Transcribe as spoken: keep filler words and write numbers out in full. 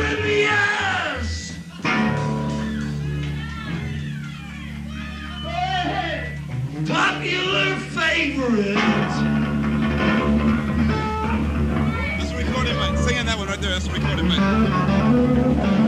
Caribbeans! Popular favorite. That's a recording, man. Singing that one right there. That's a recording, man.